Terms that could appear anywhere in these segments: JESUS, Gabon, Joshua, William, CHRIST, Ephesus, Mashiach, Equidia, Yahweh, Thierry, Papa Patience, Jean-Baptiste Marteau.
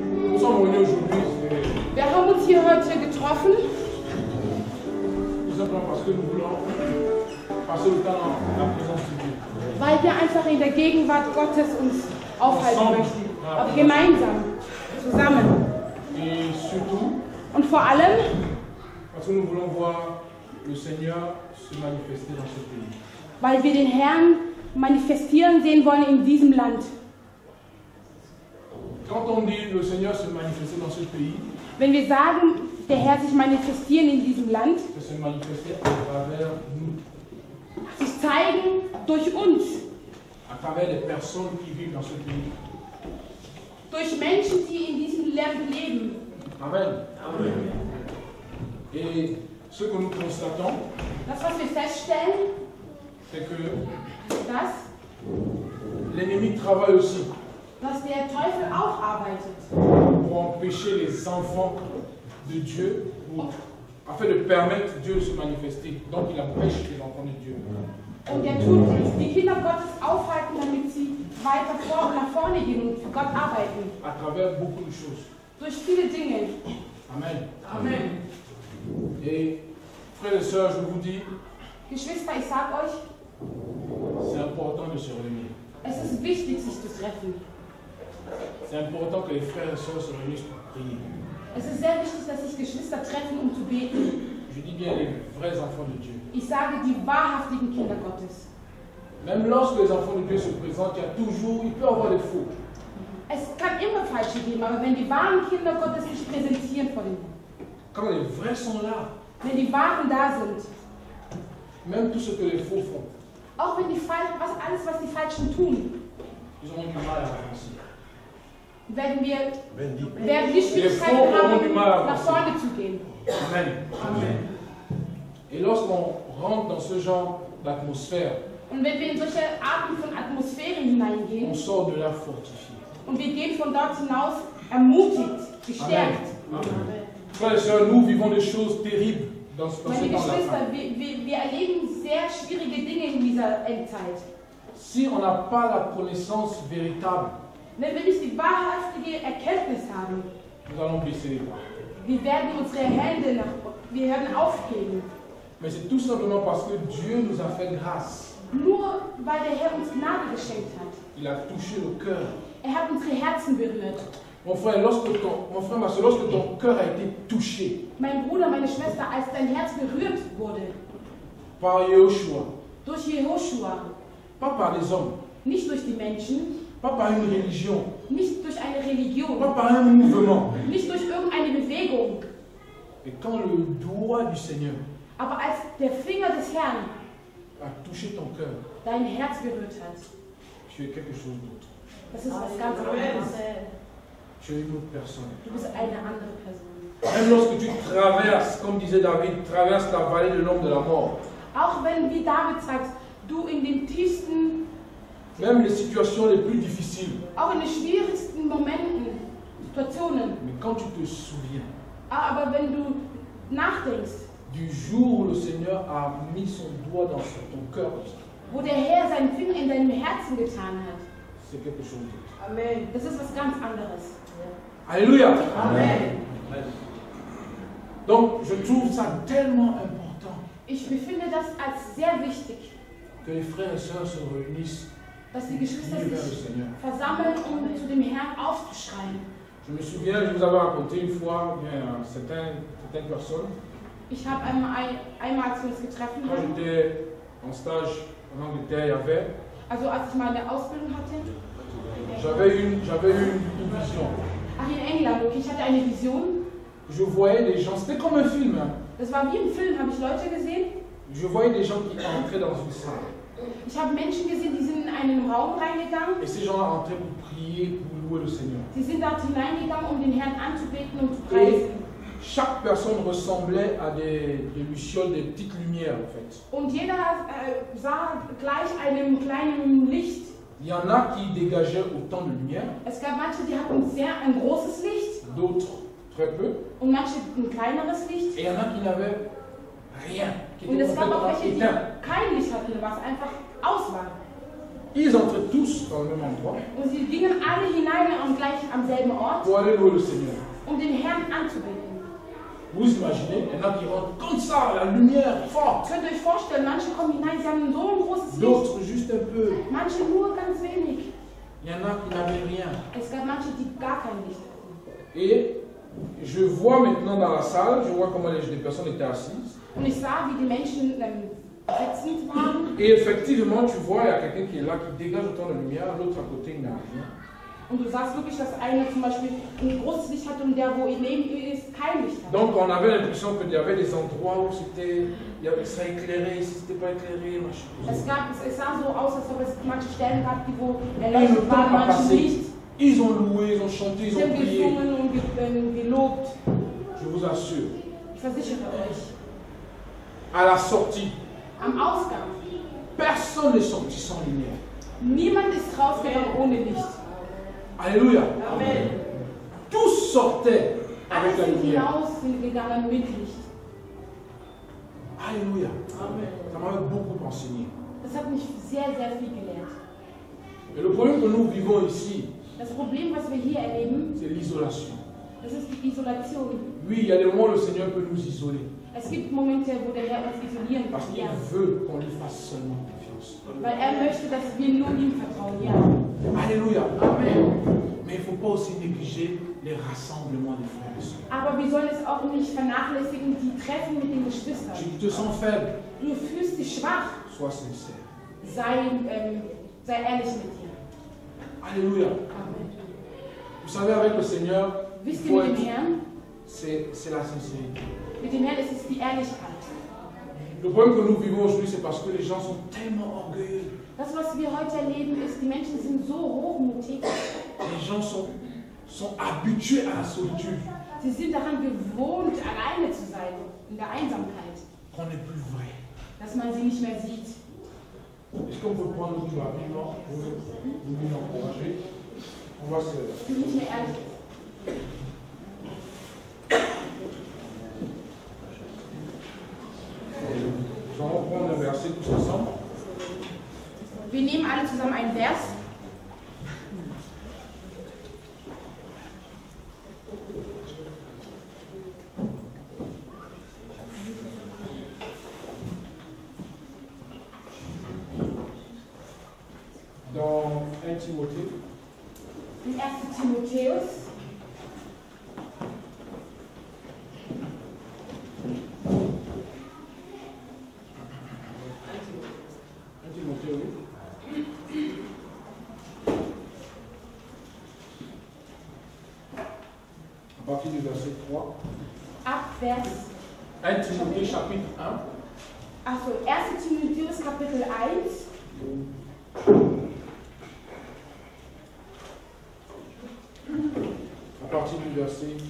Nous sommes venus aujourd'hui. Wir haben uns hier heute getroffen. Tout simplement parce que nous voulons passer le temps dans la présence de Dieu. Weil wir einfach in der Gegenwart Gottes uns aufhalten möchten. Aber gemeinsam, zusammen. Et surtout, und vor allem, parce que nous voulons voir le Seigneur se manifester dans ce pays. Weil wir den Herrn manifestieren sehen wollen in diesem Land. Quand on dit le Seigneur se manifester dans ce pays, wenn wir sagen, der Herr sich manifestieren in diesem Land, se manifester à travers nous, sich zeigen durch uns, à travers les personnes qui vivent dans ce pays, durch Menschen, die in diesem Land leben. Amen. Amen. Et ce que nous constatons, das, was wir feststellen, c'est que l'ennemi travaille aussi pour empêcher les enfants de Dieu, afin de permettre Dieu de se manifester. Donc il empêche les enfants de Dieu. Und er tut die Kinder Gottes aufhalten, damit sie weiter vor und nach vorne gehen und für Gott arbeiten. À travers beaucoup de choses. Durch viele Dinge. Amen. Amen. Et frères et sœurs, je vous dis, Geschwister, ich sag euch, c'est important de se réunir. Es ist wichtig, sich zu treffen. C'est important que les frères et sœurs se réunissent pour prier. Es ist sehr wichtig, dass sich Geschwister treffen, zu beten. Je dis bien les vrais enfants de Dieu. Ich sage die wahrhaftigen Kinder Gottes. Même lorsque les enfants de Dieu se présentent, il y a toujours, il peut y avoir des fautes. Es kann immer falsche geben, aber wenn die wahren Kinder Gottes sich präsentieren vor dem. Quand les vrais sont là. Wenn die wahren da sind. Même tout ce que les faux font. Auch wenn die falschen, alles was die falschen tun. Ils ont du mal à avancer. Werden die Schwierigkeiten haben, nach vorne zu gehen. Amen. Amen. Et lorsqu'on rentre dans ce genre d'atmosphère, on sort de là fortifié. Und wir gehen von dort hinaus ermutigt, gestärkt. Frères et sœurs, nous vivons des choses terribles dans ce temps-là. Wir erleben sehr schwierige Dinge in dieser Endzeit. Si on n'a pas la connaissance véritable, wenn wir nicht die wahrhaftige Erkenntnis haben, nous allons baisser. Wir werden unsere Hände aufgeben. Mais c'est tout simplement parce que Dieu nous a fait grâce. Nur weil der Herr uns Gnade geschenkt hat. Il a touché le cœur. Hat unsere Herzen berührt. Mon frère, ma soeur, lorsque ton cœur a été touché. Mein Bruder, meine Schwester, als dein Herz berührt wurde. Par Joshua. Durch Joshua. Pas par les hommes. Nicht durch die Menschen. Pas par une religion. Nicht durch eine Religion. Pas par un mouvement. Nicht durch irgendeine Bewegung. Et quand le doigt du Seigneur. Aber als der Finger des Herrn. A touché ton cœur. Dein Herz berührt hat. Tu es quelque chose d'autre. Das ist was ganz anderes. Tu es une autre personne. Du bist eine andere Person. Même lorsque tu traverses, comme disait David, traverses la vallée de l'ombre de la mort. Auch wenn, wie David sagt, du in den tiefsten, même les situations les plus difficiles. Auch in den schwierigsten Momenten, Situationen. Mais quand tu te souviens. Aber wenn du nachdenkst. Du jour où le Seigneur a mis son doigt dans ton cœur. Wo der Herr seinen Finger in deinem Herzen getan hat. C'est quelque chose d'autre. Amen. Das ist was ganz anderes. Alléluia. Amen. Donc, je trouve ça tellement important. Ich befinde das als sehr wichtig. Que les frères et sœurs se réunissent. Dass die Geschwister sich versammeln, zu dem Herrn aufzuschreien. Je me souviens, je vous avais raconté une fois, certaines personnes. Ich habe einmal zu uns getroffen. Quand j'étais en stage en Angleterre, il y avait. Also als ich meine Ausbildung hatte. J'avais une vision. Ach, in England, okay, ich hatte eine Vision. Je voyais des gens, c'était comme un film. Das war wie im Film, habe ich Leute gesehen. Je voyais des gens qui entraient dans une salle. Ich habe Menschen gesehen, die sind in einen Raum reingegangen. Et ces gens entraient pour prier, pour louer le Seigneur. Sie sind dort hineingegangen, den Herrn anzubeten und zu preisen. Chaque personne ressemblait à des lucioles, des petites lumières en fait. Und jeder sah gleich einem kleinen Licht. Il y en a qui dégageaient autant de lumière. Es gab manche, die hatten ein großes Licht. D'autres très peu. Und manche ein kleineres Licht. Et il y en a qui n'avaient rien. Und es gab auch welche, die kein Licht hatten, was einfach aus war. Ils entrent tous dans le même endroit. Und sie gingen alle hinein am selben Ort. Pour aller louer le Seigneur. Den Herrn anzubeten. Vous imaginez, il y en a qui rentrent comme ça, la lumière forte. Könnt ihr euch vorstellen, manche kommen hinein, sie haben so ein großes Licht. D'autres juste un peu. Manche nur ganz wenig. Il y en a qui n'avaient rien. Es gab manche, die gar kein Licht. Et je vois maintenant dans la salle, je vois comment les personnes étaient assises. Und ich sah, wie die Menschen sitzend waren. Et effectivement, tu vois, il y a quelqu'un qui est là, qui dégage autant de lumière, l'autre à côté, il n'a rien. Und du sagst wirklich, dass einer zum Beispiel ein großes Licht hat und der, wo neben ihm ist, kein Licht hat. Donc on avait l'impression qu'il y avait des endroits où c'était, il y avait ça éclairé, si c'était pas éclairé, machin. Es sah so aus, als ob es manche Stellen gab, die wo erleuchtet waren, manche nicht. Ils ont loué, ils ont chanté, ils ont prié. Je vous assure. Ich versichere euch. À la sortie. Am Ausgang. Personne n'est sorti sans lumière. Niemand ist rausgegangen ohne Licht. Alléluia. Amen. Tous sortaient avec la lumière. Alléluia. Amen. Ça m'a beaucoup enseigné. Et le problème que nous vivons ici, c'est l'isolation. Oui, il y a des moments où le Seigneur peut nous isoler. Es gibt Momente, wo der Herr uns isolieren kann. Parce qu'il veut qu'on lui fasse seulement confiance. Weil möchte, dass wir nur ihm vertrauen. Ja. Alléluia. Amen. Mais il ne faut pas aussi négliger les rassemblements des frères et sœurs. Aber wir sollen es auch nicht vernachlässigen, die Treffen mit den Geschwistern. Tu te sens faible. Du fühlst dich schwach. Sois sincère. Sei ehrlich mit dir. Alléluia. Amen. Vous savez, avec le Seigneur, c'est la sincérité. Mit dem Herrn ist es die Ehrlichkeit. Le problème que nous vivons aujourd'hui, c'est parce que les gens sont tellement orgueilleux. Das, was wir heute erleben, ist, die Menschen sind so hochmütig. Les gens sont habitués à la solitude. Sie sind daran gewohnt, alleine zu sein, in der Einsamkeit. Qu'on n'est plus vrai. Dass man sie nicht mehr sieht. Est-ce qu'on peut prendre du Bible? Vous nous encouragez. On va se. Nicht mehr ehrlich. Nous allons prendre un verset tous ensemble. Wir nehmen alle zusammen einen Vers. Dans 1 Timothée. In 1. Timotheus. Also 1. Timotheus Kapitel 1. À partir du verset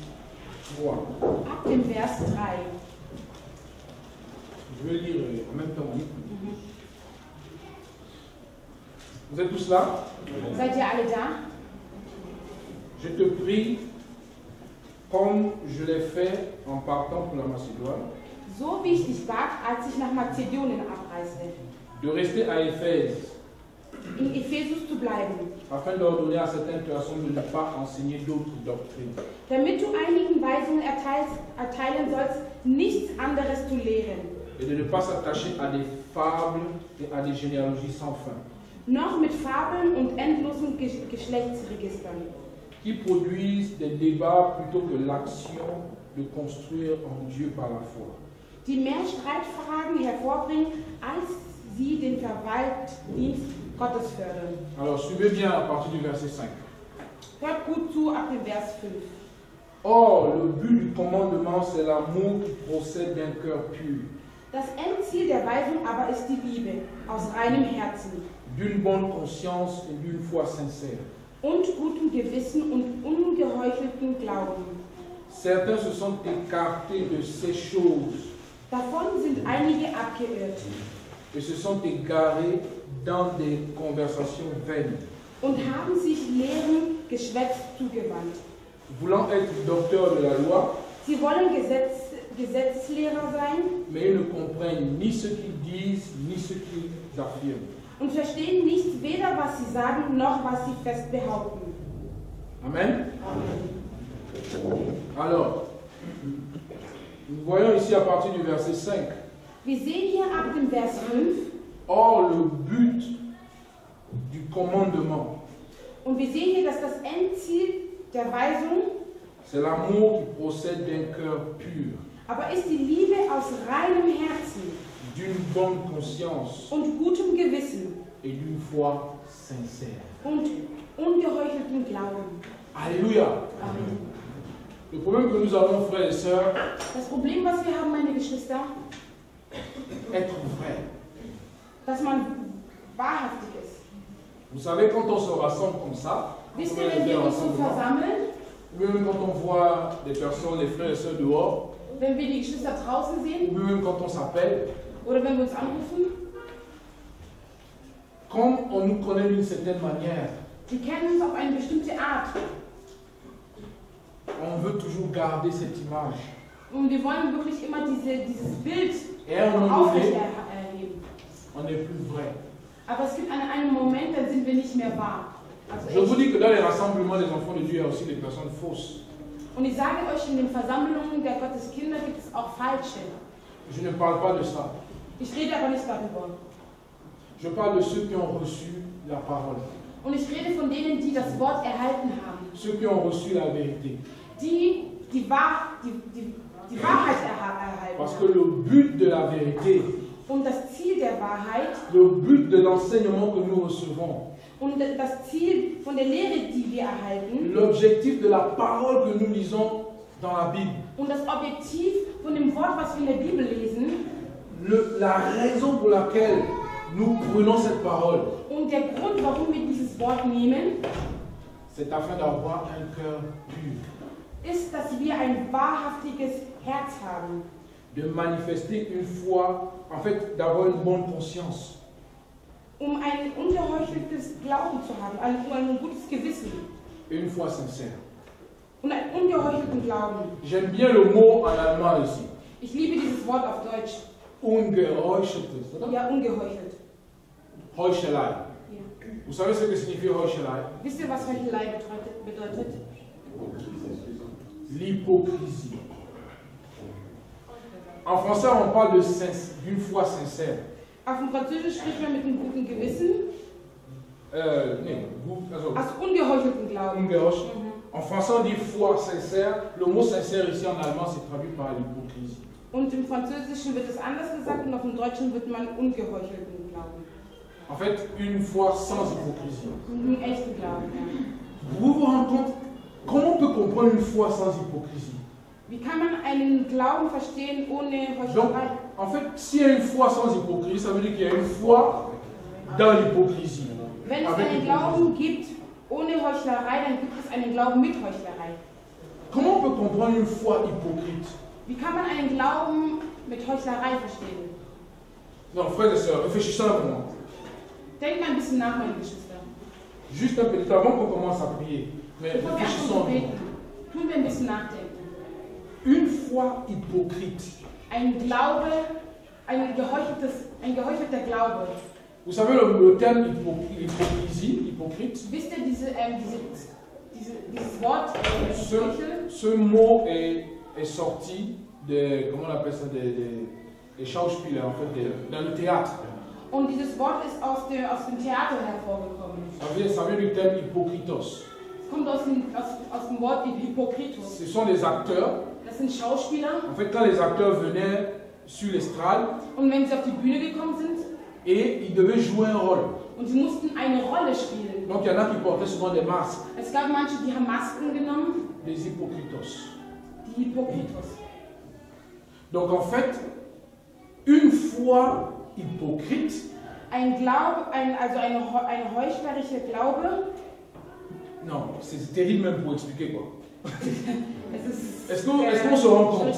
3. Ab dem Vers 3. Je vais lire en même temps. Vous êtes tous là? Seid ihr alle da? Je te prie, comme je l'ai fait en partant pour la Macédoine, so wie ich dich bat, als ich nach Mazedonien abreiste, de rester à Éphèse, in Ephesus zu bleiben, afin d'ordonner à certaines personnes de ne pas enseigner d'autres doctrines, damit du einigen Weisungen erteilen sollst, nichts anderes zu lehren, et de ne pas s'attacher à des fables et à des généalogies sans fin, noch mit Fabeln und endlosen Geschlechtsregistern, qui produisent des débats plutôt que l'action de construire en Dieu par la foi, die mehr Streitfragen hervorbringen, als sie den Verwaltungsdienst Gottes fördern. Alors, suivez bien à partir du verset 5. Hört gut zu ab dem Vers 5. Or, le but du commandement, c'est l'amour qui procède d'un cœur pur. Das Endziel der Weisung aber ist die Liebe, aus reinem Herzen, d'une bonne conscience et d'une foi sincère, und gutem Gewissen und ungeheucheltem Glauben. Certains se sont écartés de ces choses. Davon sind einige abgeirrt. Et se sont égarés dans des conversations vaines. Und haben sich leeren Geschwätz zugewandt. Voulant être docteur de la loi. Sie wollen Gesetzlehrer sein. Mais ils ne comprennent ni ce qu'ils disent, ni ce qu'ils affirment. und verstehen nicht weder, was sie sagen, noch was sie fest behaupten. Amen. Amen. Alors, nous voyons ici à partir du verset 5. Wir sehen hier ab dem Vers 5. Or, le but du commandement. Und wir sehen hier, dass das Endziel der Weisung. C'est l'amour qui procède d'un cœur pur. Aber ist die Liebe aus reinem Herzen. D'une bonne conscience. Und gutem Gewissen. Et d'une foi sincère. Und ungeheuchelten Glauben. Alléluia. Amen. Le problème que nous avons, frères et sœurs. Das Problem, was wir haben, meine Geschwister. Être vrai. Dass man wahrhaftig ist. Vous savez, quand on se rassemble comme ça. Wisst ihr, wenn wir uns so versammeln? Ou même quand on voit des personnes, des frères et sœurs dehors, wenn wir die Geschwister draußen sehen, ou même quand on s'appelle, oder wenn wir uns anrufen, quand on nous connaît d'une certaine manière, die kennen uns auf eine bestimmte Art, on veut toujours garder cette image. Und wir wollen wirklich immer dieses Bild aufrechterhalten. On n'est plus vrai. Aber es gibt einen Moment, dann sind wir nicht mehr wahr. Je vous dis que dans les rassemblements des enfants de Dieu, il y a aussi des personnes fausses. Je ne parle pas de ça. Je parle de ceux qui ont reçu la parole. Ceux qui ont reçu la vérité. Parce que le but de la vérité, le but de l'enseignement que nous recevons, l'objectif de la parole que nous lisons dans la Bible, la raison pour laquelle nous prenons cette parole, c'est afin d'avoir un cœur pur, de manifester une foi, en fait d'avoir une bonne conscience. Ein ungeheucheltes Glauben zu haben, ein gutes Gewissen. Une foi sincère. Und einen ungeheuchelten Glauben. J'aime bien le mot en allemand ici. Ich liebe dieses Wort auf Deutsch. Ungeheucheltes, oder? Ja, ungeheuchelt. Heuchelei. Ja. Vous savez ce que signifie Heuchelei? Wisst ihr, was Heuchelei bedeutet? L'hypocrisie. En français, on parle d'une foi sincère. Auf dem Französisch spricht man mit einem guten Gewissen. Aus ungeheucheltem Glauben. Ungeheuchelt. En français, on dit foi sincère. Le mot sincère ici en allemand c'est traduit par l'hypocrisie. Und im Französischen wird es anders gesagt und auf dem Deutschen wird man ungeheuchelten Glauben. En fait, une foi sans hypocrisie. Einen echten Glauben. Vous vous rendez compte, comment on peut comprendre une foi sans hypocrisie? Wie kann man einen Glauben verstehen ohne Heuchelei? En fait, s'il y a une foi sans hypocrisie, ça veut dire qu'il y a une foi dans l'hypocrisie. Wenn es einen Glauben gibt ohne Heuchlerei, dann gibt es einen Glauben mit Heuchlerei. Comment on peut comprendre une foi hypocrite? Wie kann man einen Glauben mit Heuchlerei verstehen? Non, frères et sœurs, réfléchissons un moment. Denkt mal ein bisschen nach, meine Geschwister. Juste un petit avant qu'on commence à prier. Mais réfléchissons. Tun wir ein bisschen nachdenken. Une foi hypocrite. Ein Glaube, ein geheuchelter Glaube. Vous savez le terme hypocrisie, hypocrite? Wisst ihr dieses Wort? Ce mot est sorti de, comment on appelle ça, des Schauspieler, en fait, dans le théâtre. Und dieses Wort ist aus dem Theater hervorgekommen. Ça vient du terme hypocritos. Kommt aus dem Wort hypocritos. Ce sont des acteurs. En fait, quand les acteurs venaient sur l'estrade, et ils devaient jouer un rôle. Donc il y en a qui portaient souvent des masques. Des hypocrites. Donc en fait, une foi hypocrite, non, c'est terrible même pour expliquer quoi. Est-ce qu'on se rend compte?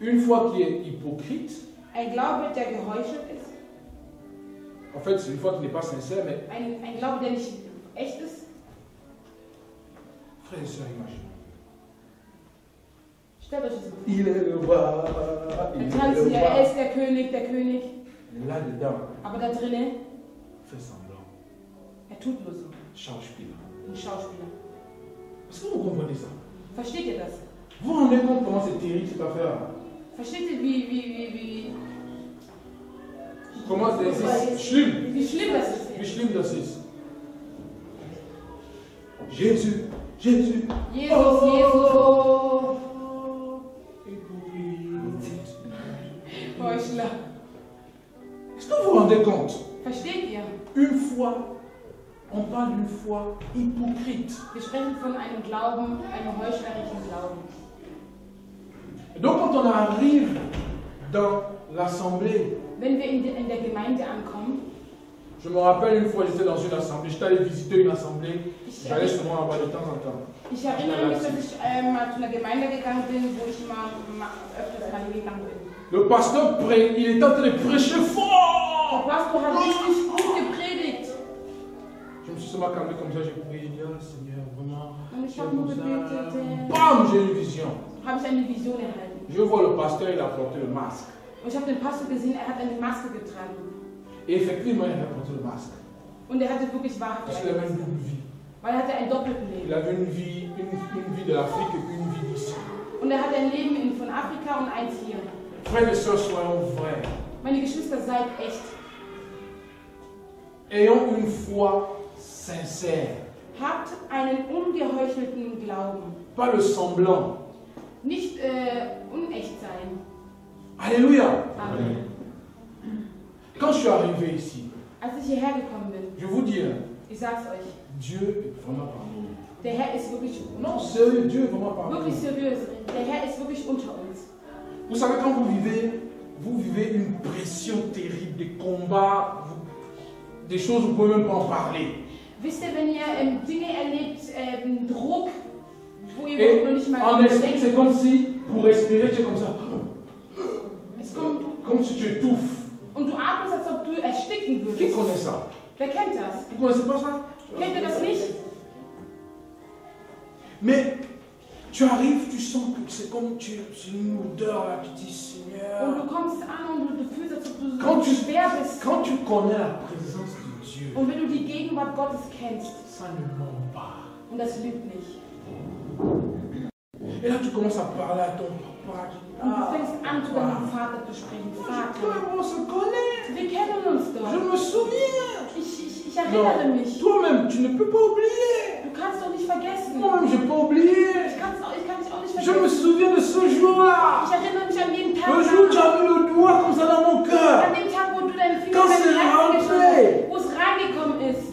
Une foi qui est hypocrite, en fait c'est une foi qui n'est pas sincère, mais frères et sœurs, imaginez. Il est le roi. Il est le roi. Là-dedans, fais semblant. Charge-pila. Est-ce que vous comprenez ça? Vous vous rendez compte comment c'est terrible cette affaire? Oui. Comment c'est? Schlimm das ist. Jésus. Oh. Est-ce que vous vous rendez compte? Une foi, on parle d'une foi hypocrite. Donc quand on arrive dans l'assemblée, je me rappelle une fois, j'étais dans une assemblée, j'étais allé visiter une assemblée, j'allais souvent avoir de temps en temps. Le pasteur, il était en train de prêcher fort. Je me suis seulement calmé comme ça, j'ai prié, oh, Seigneur, vraiment. Bam, j'ai une vision. Je vois le pasteur, il a porté le masque. Et effectivement, il a porté le masque. Parce qu'il avait une double vie. Il avait une vie de l'Afrique et une vie d'ici. Frères et sœurs, soyons vrais. Ayons une foi sincère. Pas le semblant. Alléluia. Amen. Quand je suis arrivé ici, je vous dis, Dieu est vraiment parmi nous. Non, sérieux, Dieu est vraiment parmi nous. Vous savez, quand vous vivez une pression terrible, des combats, des choses, vous ne pouvez même pas en parler. Et en esprit, c'est comme si, pour respirer, tu es comme ça. Comme si tu étouffes. Qui connaît ça? Vous ne connaissez pas ça? Mais tu arrives, tu sens que c'est comme une odeur là, tu dis Seigneur. Quand tu connais la présence de Dieu, ça ne ment pas. Et là tu commences à parler à ton papa. On se connaît. Je me souviens. Toi-même, tu ne peux pas oublier. Moi-même, je n'ai pas oublié. Je me souviens de ce jour-là. Le jour où tu as mis le doigt comme ça dans mon cœur. Quand c'est rentré.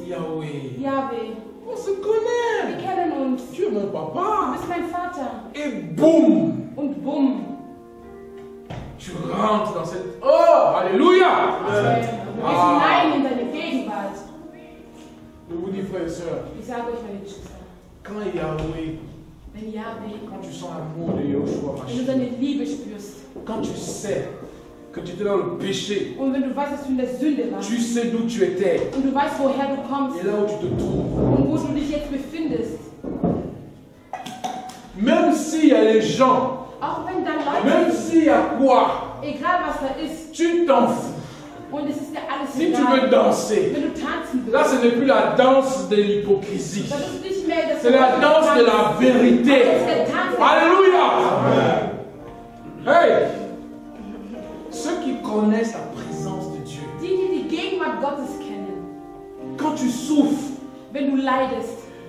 Yahweh. On se connaît. Tu es mon papa. Et boum. Tu rentres dans cette... Oh, alléluia. Je vous dis, frères et sœurs, quand Yahweh, quand tu sens l'amour de Joshua, quand tu sais que tu étais dans le péché, tu sais d'où tu étais, et là où tu te trouves, même s'il y a les gens, même s'il y a quoi, tu t'en fous. Si tu veux danser, là ce n'est plus la danse de l'hypocrisie, c'est la danse de la vérité. Alléluia! Hey! Ceux qui connaissent la présence de Dieu, quand tu souffres,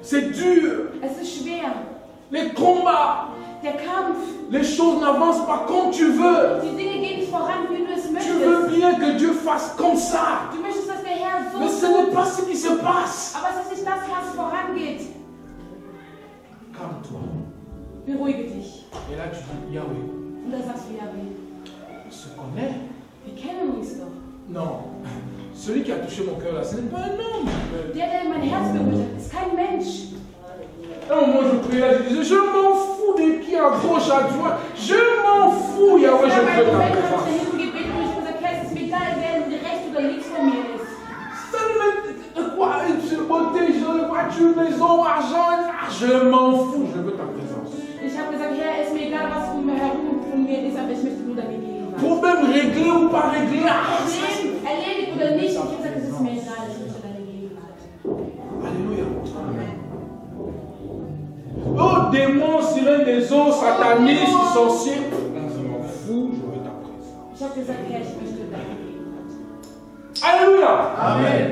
c'est dur, les combats, les choses n'avancent pas comme tu veux. Tu veux bien que Dieu fasse comme ça. Mais ce n'est pas ce qui se passe. Calme-toi. Et là, tu dis Yahweh. On se connaît. Non. Celui qui a touché mon cœur là, ce n'est pas un homme. À un moment, je priais, je disais, je m'en fous de qui à gauche, à droite. Je m'en fous, Yahweh, je prie ta présence. Maison, argent, je m'en fous, je veux ta présence. Pour même régler ou pas régler, Alléluia. Oh démons, sirènes des eaux, satanistes, sorciers, je m'en fous, je veux ta présence. Alléluia. Amen.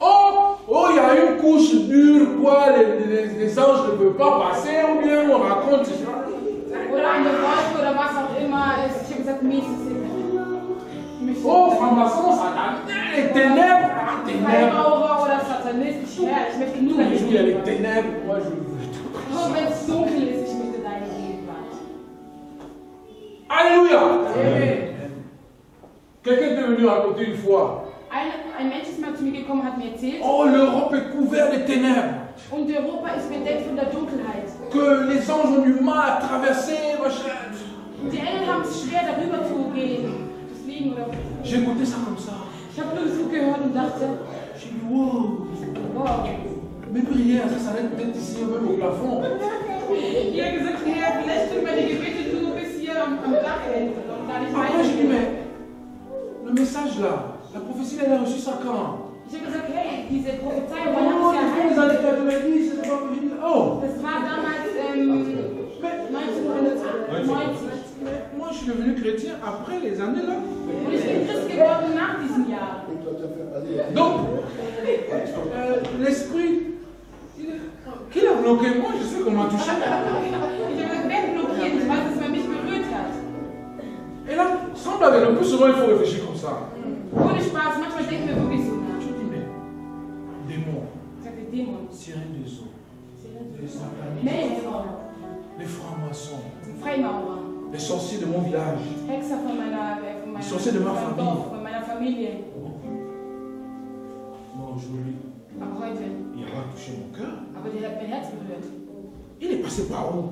Oh, il y a une couche dure, quoi, les anges ne peuvent pas passer, ou bien on raconte. Oh, franc-maçon, Satan, ténèbres, ténèbres. Ténèbres, moi je veux tout. Alléluia. Quelqu'un est venu raconter une fois. Ein Mensch ist mal zu mir gekommen, hat mir erzählt. Oh, l'Europe est couverte de ténèbres. Und Europa ist bedeckt von der Dunkelheit. Que les anges ont du mal à traverser, machin. Die Engel haben es schwer, darüber zu gehen, zu fliegen oder. J'ai écouté ça comme ça. Ich habe nur so gehört und dachte. J'ai dit wow. Wow. Mes prières, ça s'arrête peut-être ici, même au plafond. Il a gesagt, Herr, vielleicht sind meine Gebete nur bis hier am Dachende und da nicht weiter. Après, j'ai dit mais le message là. La prophétie, elle a reçu ça quand? J'ai dit, hey, diese Prophezeiung, on a reçu ça. Oh! Das war damals 1990. Moi, je suis devenu chrétien après les années là. Je suis Christ geworden nach diesem Jahr. Donc, l'esprit, qui l'a bloqué? Moi, je sais comment toucher. Il a bloqué, je weiß, dass man mich berührt hat. Et là, semble avec le plus souvent, il faut réfléchir comme ça. Ohne Spaß, manchmal denken wir wirklich so nach. Dämon, Sirène des eaux, les satanistes, les francs-maçons, les sorciers de mon village, les sorciers de ma famille. Moi aujourd'hui, il a touché mon cœur. Il est passé par où?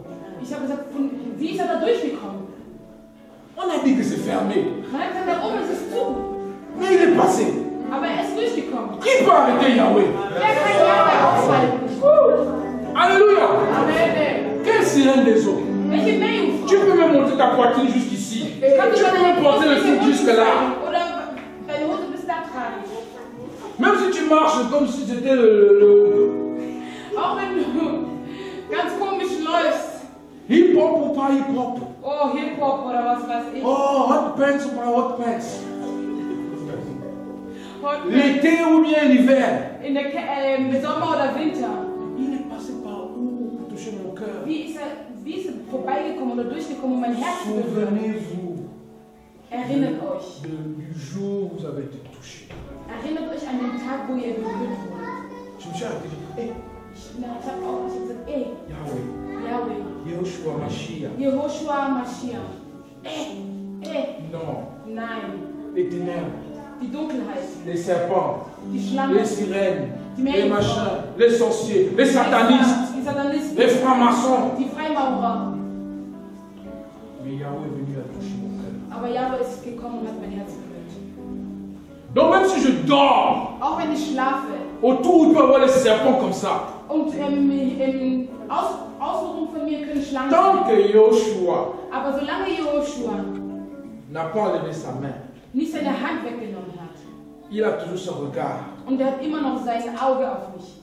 On a dit que c'est fermé. Mais il est passé. Qui peut arrêter Yahweh? Alléluia. Quelle sirène des eaux? Tu peux même monter ta poitrine jusqu'ici. Tu peux même porter le fil jusque-là. Même si tu marches comme si tu étais Hip-hop ou pas hip-hop? Oh, hip-hop oder was weiß ich. Oh, hot pants ou pas hot pants? L'été ou bien l'hiver? Sommer oder Winter. Il est passé par où pour toucher mon cœur? Wie ist er vorbeigekommen oder durchgekommen, um mein Herz zu berühren? Erinnert euch. Du jour où vous avez été touché. Erinnert euch an den Tag, wo ihr berührt wurdet. Je me suis arrêté. Hey. Yahweh. Joshua Mashiach. Non. Les ténèbres. Die Dunkelheit. Les serpents. Die Schlangen. Les sirènes. Les machins. Les sorciers. Les satanistes. Les francs-maçons. Die Freimaurer. Mais Yahweh est venu à toucher mon cœur. Aber Yahweh ist gekommen und hat mein Herz berührt. Donc même si je dors, auch wenn ich schlafe, autour où il peut avoir les serpents comme ça. Und Ausruhen von mir können Schlangen. Tant que Joshua, aber solange Joshua n'a pas levé sa main, nicht seine Hand weggenommen hat, il a toujours son regard. Und hat immer noch sein Auge auf mich.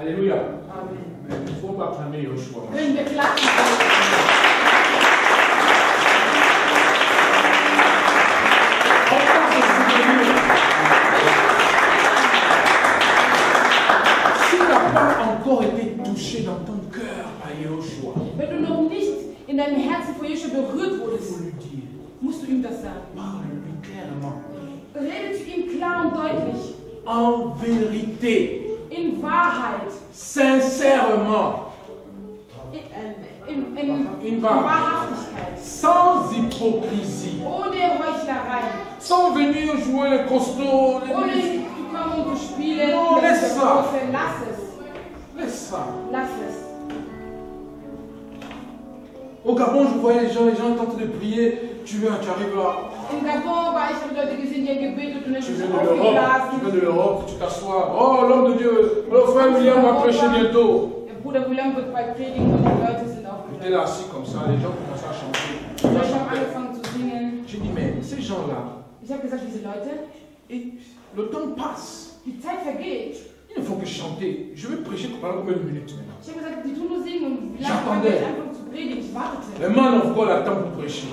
Alléluia. Amen. Il faut acclamer Joshua. Können wir klatschen? Été touché dans ton cœur par Joshua. Wenn du noch nicht in deinem Herzen von Joshua berührt wurdest, musst du ihm das sagen. Parle-lui clairement. Rede zu ihm klar und deutlich. En vérité. In Wahrheit. Sincèrement. In Wahrhaftigkeit. Sans hypocrisie. Ohne Heuchlerei. Sans venir jouer le costaud. Ohne zu kommen und zu spielen. Oh, laisse ça. Laisse ça. Au Gabon, je voyais les gens tentent de prier. Tu viens, tu arrives là. Au Gabon, tu viens de l'Europe, tu t'assois. Oh, l'homme de Dieu, le frère William va prêcher bientôt. J'étais là assis comme ça, les gens commençaient à chanter. J'ai dit, mais ces gens-là, Ich habe gesagt, diese Leute, le temps passe. Die Zeit vergeht. Il ne faut que chanter. Je vais prêcher pendant combien de minutes maintenant? Ich habe gesagt, die tun nur singen. J'attendais. Le man of God attend pour prêcher.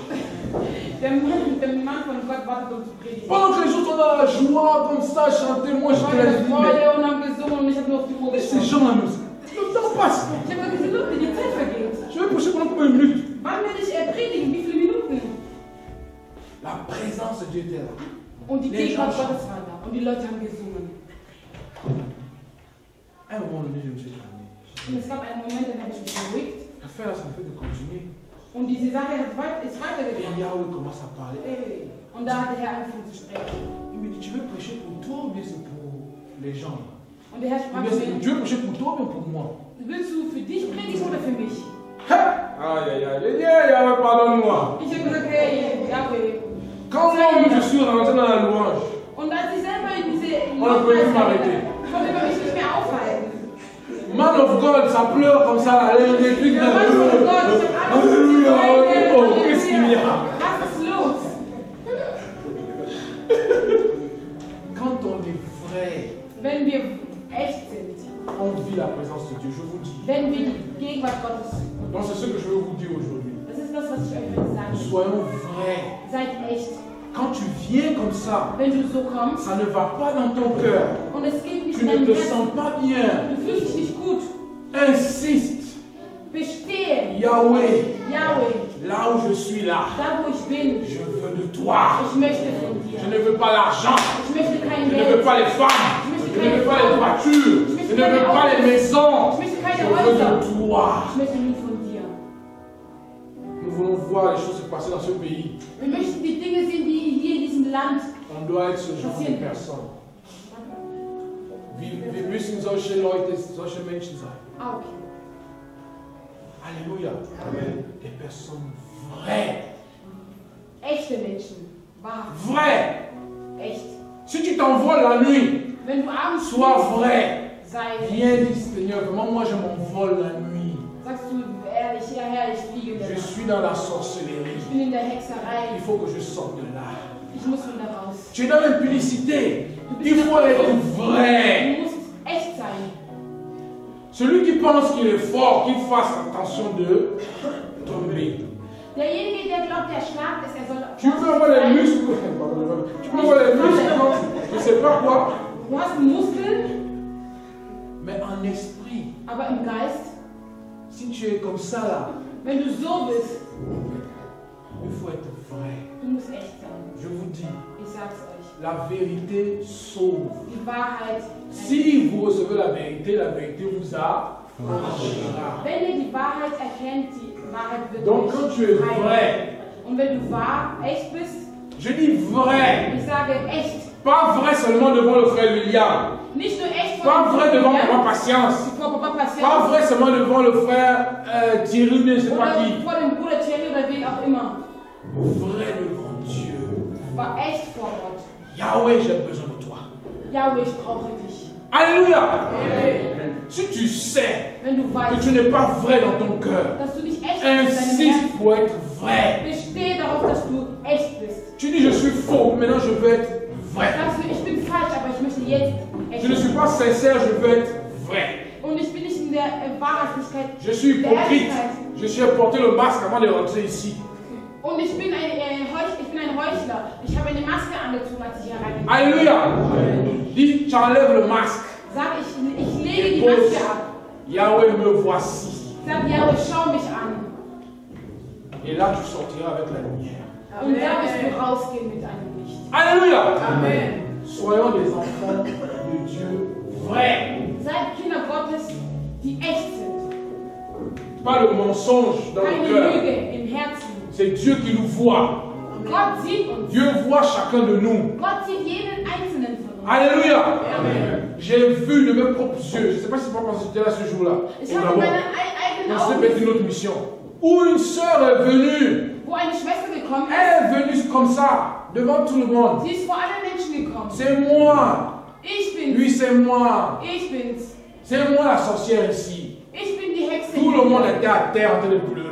Pendant que les autres ont dans la joie comme ça, chanter, moi je te laisse. Mais ces gens-là, le temps passe. Je vais prêcher pendant combien de minutes? La présence de Dieu était là. Les gens chantent. À un moment donné, je me suis calmé. L'affaire, ça fait de continuer. Und diese Sache ist weitergegangen. Et Yahweh commence à parler. Und da hat der Herr angefangen zu sprechen. Il me dit, tu veux prêcher pour toi ou bien c'est pour les gens? Und der Herr sprach zu mir, tu veux prêcher pour toi ou pour moi? Willst du für dich predigen oder für mich? Aïe, aïe, aïe, Yahweh, pardonne-moi. Ich habe gesagt, hey, Yahweh. Quand moi, je suis rentré dans la louange, on ne pouvait plus m'arrêter. On ne pouvait mich nicht mehr aufhalten. Man of God, ça pleure comme ça, les trucs de oh, qu'est-ce qu'il y a? Quand on est vrai, on vit la présence de Dieu, je vous dis. Donc c'est ce que je veux vous dire aujourd'hui. Soyons vrais. Quand tu viens comme ça, ça ne va pas dans ton cœur. Tu ne te sens pas bien. Insiste. Bestehen. Yahweh. Là où je suis là. Je veux de toi. Je ne veux pas l'argent. Je ne veux pas les femmes. Je ne veux pas les voitures. Je ne veux pas les maisons. Je veux de toi. Nous voulons voir les choses se passer dans ce pays. On doit être ce genre de personne. Wir müssen solche Leute, solche Menschen sein. Ah, okay. Halleluja. Amen. Des Personen vraies. Echte Menschen. Wahr. Vrai. Echt. Si tu t'envoles la nuit, sois vrai. Viens, dis Seigneur, comment moi je m'envole la nuit? Je suis dans la sorcellerie. Il faut que je sorte de là. Tu es dans l'impudicité. Il faut être vrai. Celui qui pense qu'il est fort, qu'il fasse attention de tomber. Tu peux voir les muscles. Tu peux voir les muscles. Je ne sais pas quoi. Mais en esprit. Si tu es comme ça là, il faut être vrai. Je vous dis. La vérité sauve. Si vous recevez la vérité vous affranchira. Donc quand tu es vrai, je dis vrai, pas vrai seulement devant le frère William, pas vrai devant Papa Patience, pas vrai seulement devant le frère Thierry, je ne sais pas qui. Vrai devant Dieu. Yahweh, j'ai besoin de toi. Yahweh, je brauche dich. Alléluia. Si tu sais que tu n'es pas vrai dans ton cœur, insiste pour être vrai. Tu dis je suis faux, maintenant je veux être vrai. Je ne suis pas sincère, je veux être vrai. Je suis hypocrite. Je suis porté le masque avant de rentrer ici. Und ich bin ein Heuchler. Ich habe eine Maske angezogen, als ich hier reingekommen bin. Halleluja! J'enlève le masque. Sag ich lege die Maske ab. Yahweh, me voici. Sag Yahweh, schau mich an. Et là, tu sortiras avec la lumière. Und da wirst du rausgehen mit einem Licht. Halleluja! Amen. Soyons des enfants de Dieu vrais. Seid Kinder Gottes, die echt sind. Pas le mensonge dans le cœur. Keine Lüge im Herzen. C'est Dieu qui nous voit. Dieu voit chacun de nous. Alléluia. J'ai vu de mes propres yeux. Je ne sais pas si papa était là ce jour-là. On s'est fait une autre mission. Où une sœur est venue. Elle est venue comme ça, devant tout le monde. C'est moi. Lui, c'est moi. C'est moi la sorcière ici. Tout le monde était à terre en train de pleurer.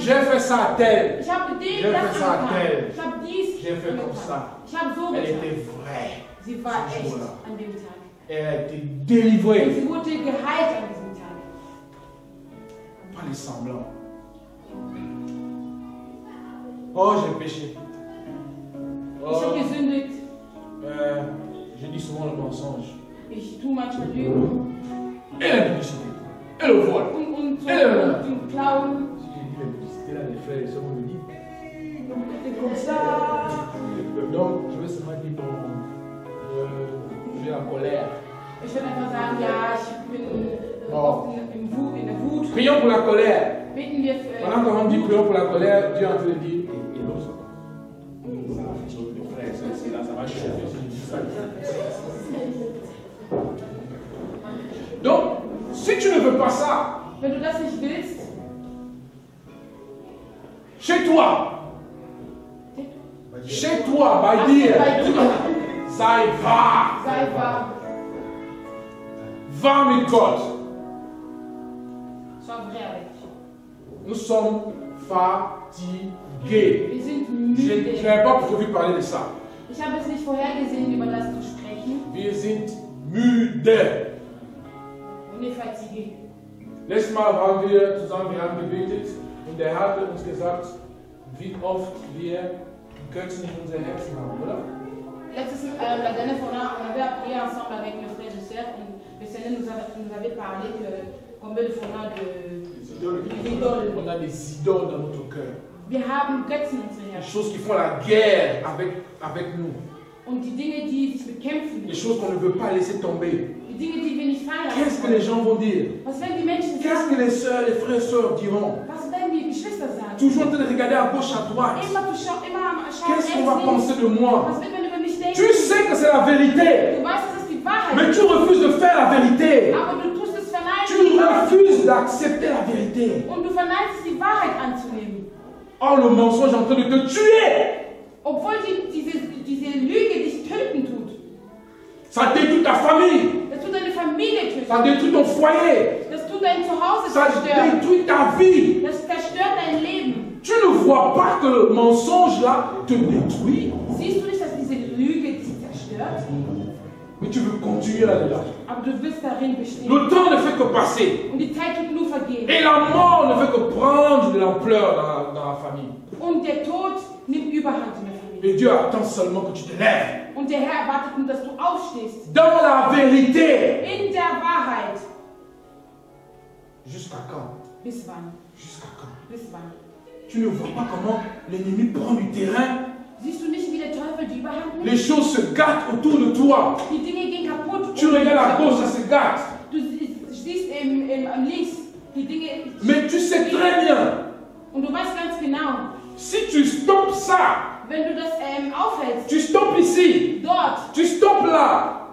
J'ai fait ça à tel. J'ai fait ça à tel. bien fait comme ça. Elle était vraie. Sie war echt an dem Tag. Elle a été délivrée. Sie wurde geheilt an diesem Tag. Pas les semblants. Oh, j'ai péché. Oh, ich habe gesündigt. Je dis souvent le mensonge. Ich tue manchmal Lügen. Et la publicité. Et le vol. Und Clown. Si je dis la publicité, là, les frères et sœurs me disent. C'est comme ça. Donc, je vais seulement dire je suis en colère. Je vais einfach sagen, ja, ich bin in der Wut. Prions pour la colère. Pendant qu'on dit prions pour la colère, Dieu est en train de dire, et l'autre, ça va faire chauffer les frères et sœurs, c'est là, ça va chauffer, je dis ça. Donc, si tu ne veux pas ça, chez toi, bei dir, sei wahr. Sei wahr. Wahr mit Gott. Nous sommes fatigués. Je n'avais pas prévu parler de ça. Ich habe es nicht vorhergesehen, über das zu sprechen. Wir sind müde. Und ich fatigue. Letztes Mal haben wir zusammen, wir haben gebetet und er hatte uns gesagt, wie oft wir Götzen in unser Herzen haben, oder? La dernière fois, on avait appris ensemble avec mes frères et sœurs, et le Seigneur nous avait parlé de combien de fois on a des idoles dans notre cœur. Wir haben Götzen in unserem Herzen. Des choses qui font la guerre avec nous. Und die Dinge, die sich bekämpfen. Des choses qu'on ne veut pas laisser tomber. Qu'est-ce que les gens vont dire? Qu'est-ce que les sœurs, les frères et sœurs diront? Toujours en train de regarder à gauche, à droite. Qu'est-ce qu'on va penser de moi? Tu sais que c'est la vérité. Mais tu refuses de faire la vérité. Tu refuses d'accepter la vérité. Oh, le mensonge est en train de te tuer. Obwohl diese Lüge dich töten tut. Ça détruit ta famille. Ça détruit ton foyer. Ça détruit ta vie. Tu ne vois pas que le mensonge là te détruit. Mais tu veux continuer là-dedans. Le temps ne fait que passer. Et la mort ne fait que prendre de l'ampleur dans la famille. Et Dieu attend seulement que tu te lèves. Dans la vérité. Jusqu'à quand? Jusqu'à quand? Tu ne vois pas comment l'ennemi prend du terrain. Les choses se gâtent autour de toi. Tu regardes à gauche, ça se gâte. Mais tu sais très bien. Si tu stoppes ça, tu stoppes ici, tu stoppes là.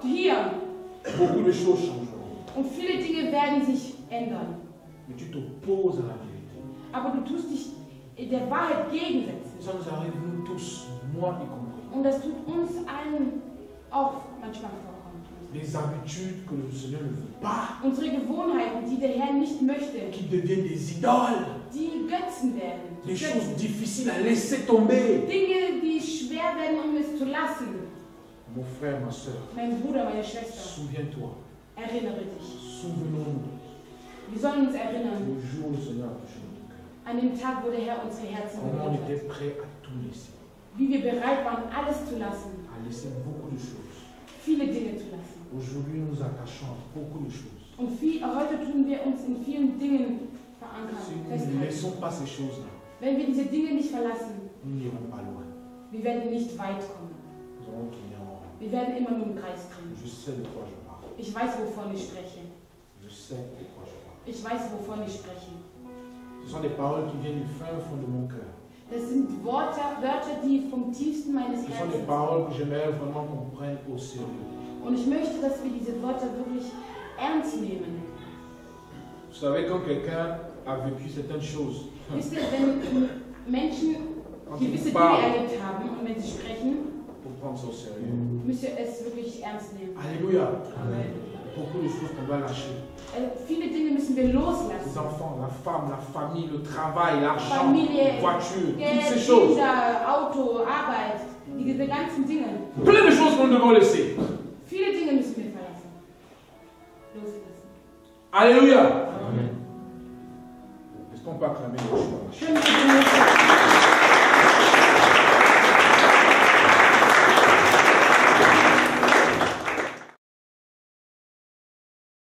Beaucoup de choses changeront. Mais tu t'opposes à la vérité. Ça nous arrive, nous tous, moi y compris. Les habitudes que le Seigneur ne veut pas, qui deviennent des idoles, des choses difficiles à laisser tomber. Mon frère, ma soeur, souviens-toi, souvenons-nous, le jour où le Seigneur a touché notre cœur, comment on était prêt à tout laisser, à laisser beaucoup de choses. Aujourd'hui, nous attachons à beaucoup de choses. Si nous ne laissons pas ces choses-là, nous n'irons pas loin. Wir werden nicht weit kommen. Wir werden immer nur im Kreis kommen. Ich weiß, wovon ich spreche. Ich weiß, wovon ich spreche. Das sind Wörter, die vom tiefsten meines Herzens sind. Und ich möchte, dass wir diese Wörter wirklich ernst nehmen. Vous savez, quand quelqu'un a vécu certaines choses, wisst ihr, wenn Menschen gewisse Dinge erlebt haben und wenn sie sprechen, müsst ihr es wirklich ernst nehmen. Alléluia. Viele Dinge müssen wir loslassen. Les enfants, la femme, la famille, le travail, l'argent, la voiture, toutes ces choses. Auto, Arbeit. Diese ganzen Dinge. Plein de choses que nous devons laisser. Viele Dinge müssen wir verlassen. Loslassen. Alléluia. Amen. Est-ce qu'on peut acclamer Joshua?